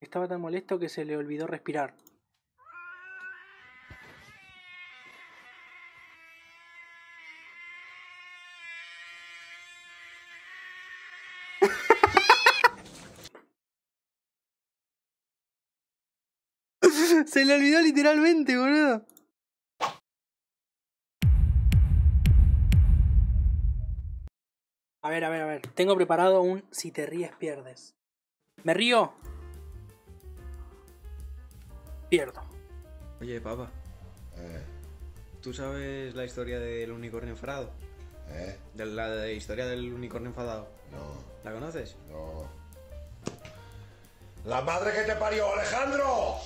Estaba tan molesto que se le olvidó respirar. Se le olvidó literalmente, boludo. A ver. Tengo preparado un si te ríes pierdes. ¿Me río? Pierdo. Oye, papá. ¿Tú sabes la historia del unicornio enfadado? ¿De la historia del unicornio enfadado? No. ¿La conoces? No. ¡La madre que te parió, Alejandro!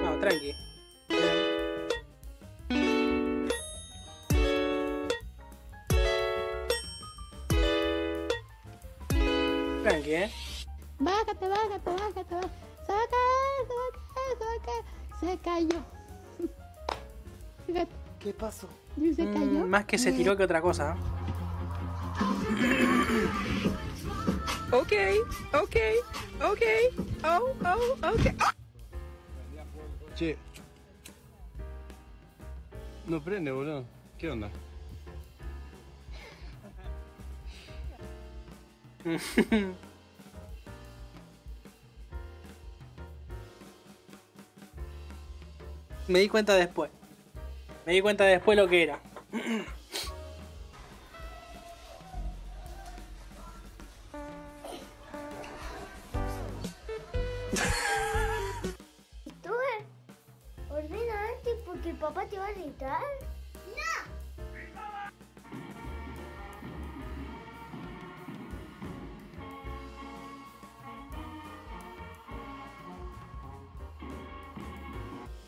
No, tranqui. Tranqui, Bájate. Se cayó. Fíjate. ¿Qué pasó? ¿Se cayó? Más que se tiró que otra cosa. Okay. ¡Ah! Che. No prende, boludo. ¿Qué onda? Me di cuenta después. Lo que era. ¿Porque papá te va a gritar? ¡No!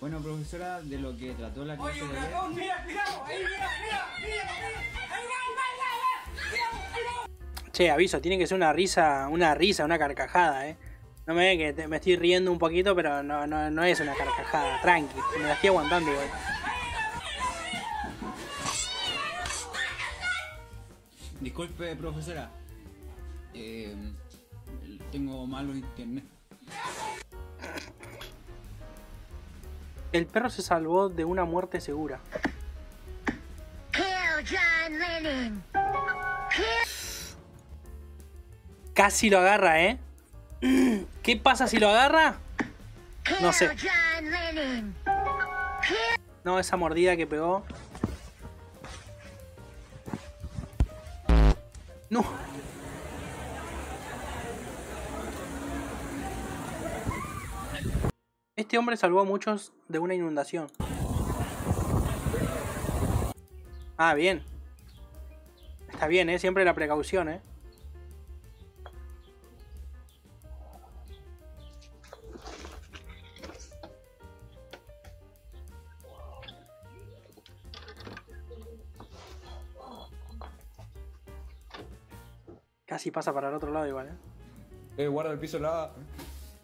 Bueno, profesora, de lo que trató la clase de ayer... ¡Oye, un ratón! ¡Mira, cuidado! ¡Ahí, mira! ¡Ahí va! Che, aviso, tiene que ser una carcajada, No me ven que me estoy riendo un poquito, pero no es una carcajada, tranqui, me la estoy aguantando igual. Disculpe, profesora, tengo malo internet. El perro se salvó de una muerte segura. Kill John Lennon. Casi lo agarra, ¿Qué pasa si lo agarra? No sé. No, esa mordida que pegó. No. Este hombre salvó a muchos de una inundación. Ah, bien. Está bien, Siempre la precaución, Casi pasa para el otro lado igual, guarda el piso lavado.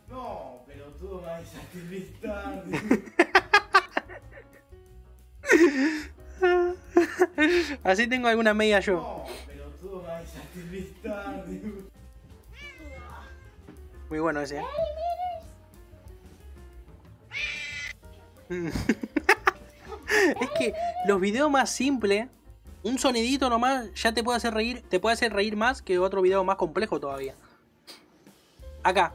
No, pero tú vas a aterrizar. Así tengo alguna media yo. No, pero tú vas a aterrizar. Muy bueno ese. Es que los videos más simples... Un sonidito nomás ya te puede hacer reír, más que otro video más complejo todavía. Acá.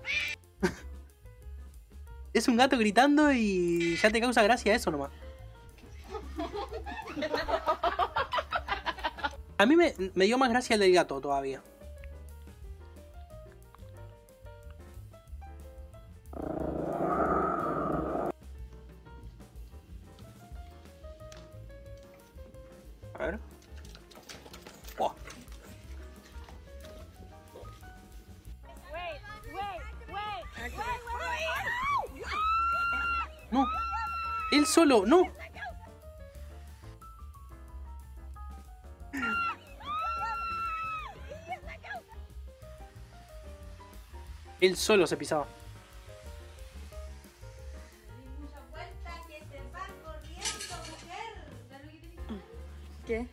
Es un gato gritando y ya te causa gracia eso nomás. A mí me dio más gracia el del gato todavía. A ver. Oh. No. Él solo, no. Él solo se pisaba. ¿Qué?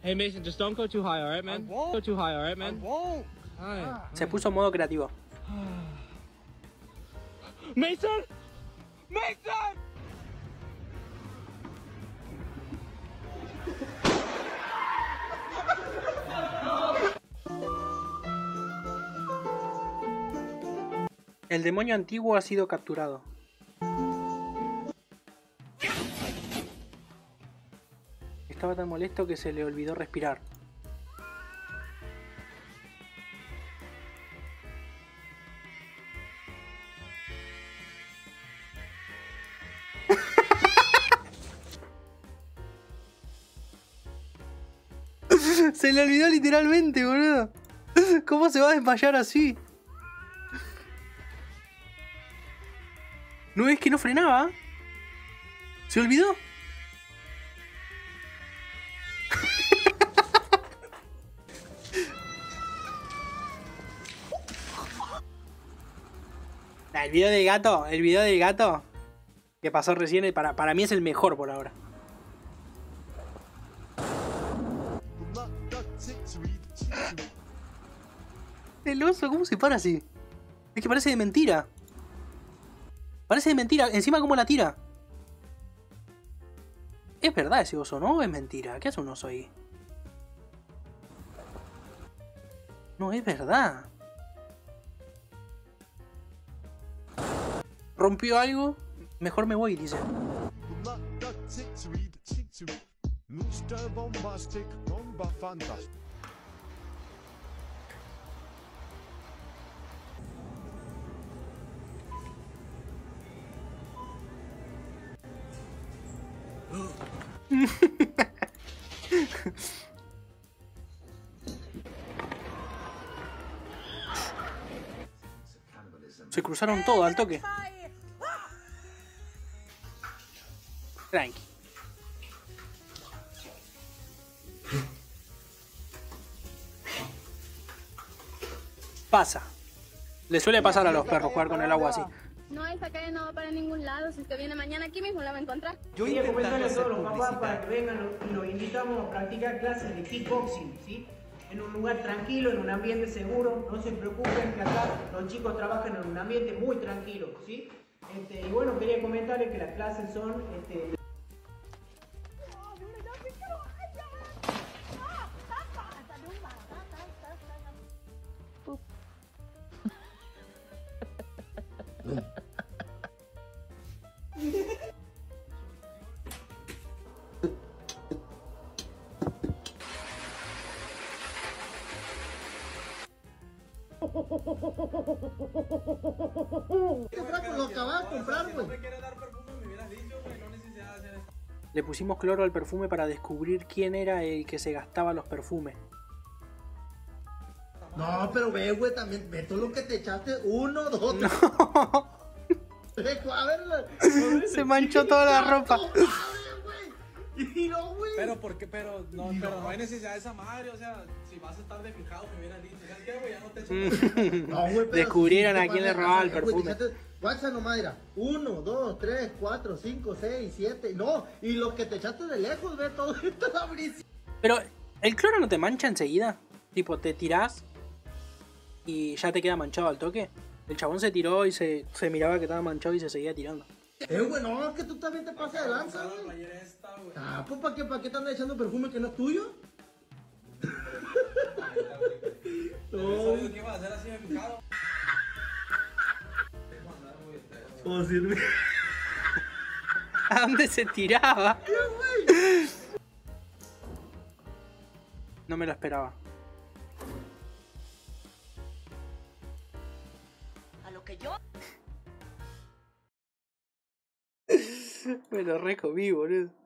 Hey Mason, just don't go too high, all right, man? Go too high, all right, man? Se puso en modo creativo. Mason! Mason! El demonio antiguo ha sido capturado. Estaba tan molesto que se le olvidó respirar. Se le olvidó literalmente, boludo. ¿Cómo se va a desmayar así? No, es que no frenaba. ¿Se olvidó? El video del gato, que pasó recién, para mí es el mejor por ahora. El oso, ¿cómo se para así? Es que parece de mentira. Parece de mentira, encima cómo la tira. Es verdad ese oso, ¿no? Es mentira. ¿Qué hace un oso ahí? No, es verdad. Rompió algo, mejor me voy, dice. Se cruzaron todo al toque. Tranqui. Pasa. Le suele pasar a los perros jugar con el agua así. No, esta calle no va para ningún lado. Si usted viene mañana aquí mismo la va a encontrar. Yo voy a comentarle a todos los papás para que vengan. Los invitamos a practicar clases de kickboxing, ¿sí? En un lugar tranquilo, en un ambiente seguro. No se preocupen que acá los chicos trabajan en un ambiente muy tranquilo, ¿sí? Y bueno, quería comentarles que las clases son... Le pusimos cloro al perfume para descubrir quién era el que se gastaba los perfumes. No, pero ve, güey, también ve todo lo que te echaste. Uno, dos, tres. No. A ver, se manchó toda la ropa. No, güey. Pero porque, pero no hay necesidad de esa madre, o sea, si vas a estar de fijado que hubiera dicho, ¿sabes qué, güey? Ya no te echo. No, güey, pero descubrieron a quién le robaba el perfume. WhatsApp nomás era 1, 2, 3, 4, 5, 6, 7, no, y los que te echaste de lejos, ve todo esto la brisa. Pero el cloro no te mancha enseguida. Tipo, te tirás y ya te queda manchado al toque. El chabón se tiró y se miraba que estaba manchado y se seguía tirando. Güey, no, es que tú también te pasas de lanza, güey. Ah, pues ¿para qué te andas echando perfume que no es tuyo? No. ¿Cómo sirve? ¿A dónde se tiraba? No me lo esperaba. A lo que yo... Me lo recomí, boludo.